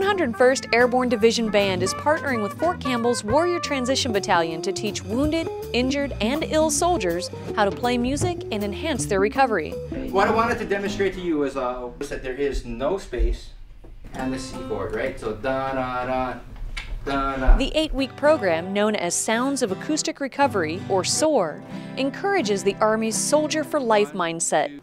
101st Airborne Division Band is partnering with Fort Campbell's Warrior Transition Battalion to teach wounded, injured, and ill soldiers how to play music and enhance their recovery. What I wanted to demonstrate to you is that there is no space and the C chord, right? So da-da-da. The 8-week program, known as Sounds of Acoustic Recovery, or SOAR, encourages the Army's Soldier for Life mindset.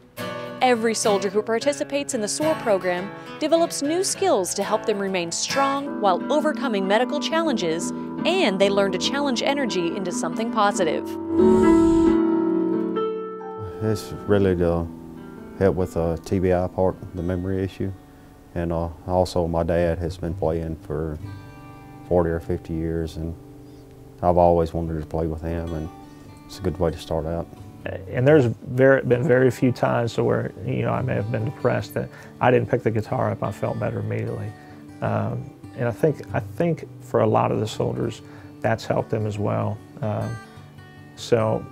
Every soldier who participates in the SOAR program develops new skills to help them remain strong while overcoming medical challenges, and they learn to challenge energy into something positive. It's really to help with the TBI part, the memory issue, and also my dad has been playing for 40 or 50 years, and I've always wanted to play with him, and it's a good way to start out. And there's been very few times where, you know, I may have been depressed that I didn't pick the guitar up, I felt better immediately. And I think for a lot of the soldiers, that's helped them as well. So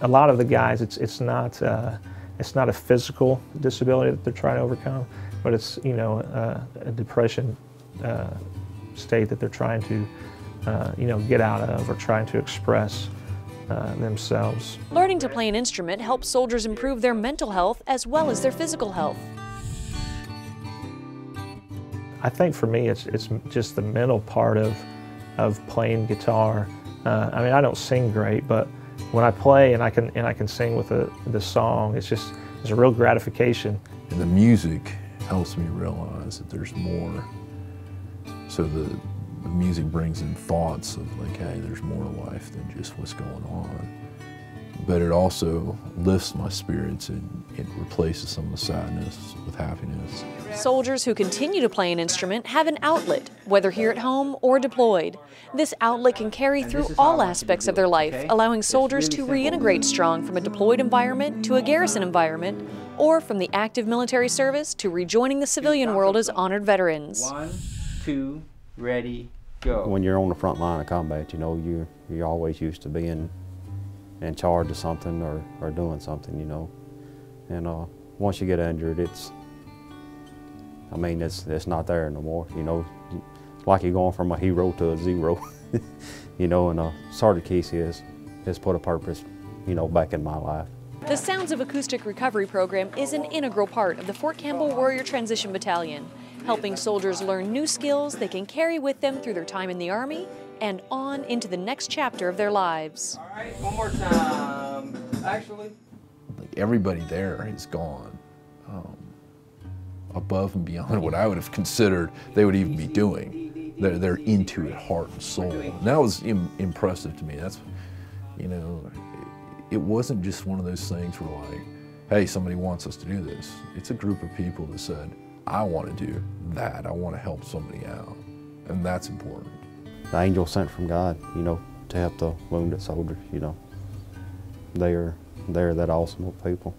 a lot of the guys, it's not a physical disability that they're trying to overcome, but it's, you know, a depression state that they're trying to, you know, get out of or trying to express themselves. Learning to play an instrument helps soldiers improve their mental health as well as their physical health. I think for me, it's just the mental part of playing guitar. I mean, I don't sing great, but when I play and I can sing with the song, it's a real gratification. And the music helps me realize that there's more. So the music brings in thoughts of like, hey, there's more to life than just what's going on. But it also lifts my spirits and it replaces some of the sadness with happiness. Soldiers who continue to play an instrument have an outlet, whether here at home or deployed. This outlet can carry through all aspects of their life, allowing soldiers to reintegrate strong from a deployed environment to a garrison environment, or from the active military service to rejoining the civilian world as honored veterans. Two, ready, go. When you're on the front line of combat, you know, you're always used to being in charge of something or doing something, you know. And once you get injured, it's not there no more, you know. It's like you're going from a hero to a zero, you know. And Sergeant Kesey has put a purpose, you know, back in my life. The Sounds of Acoustic Recovery program is an integral part of the Fort Campbell Warrior Transition Battalion, helping soldiers learn new skills they can carry with them through their time in the Army and on into the next chapter of their lives. All right, one more time. Actually, like everybody there has gone above and beyond what I would have considered they would even be doing. They're into it, heart and soul. And that was impressive to me. That's, you know. It wasn't just one of those things where like, hey, somebody wants us to do this. It's a group of people that said, I want to do that. I want to help somebody out. And that's important. The angel sent from God, you know, to help the wounded soldiers, you know. They're that awesome people.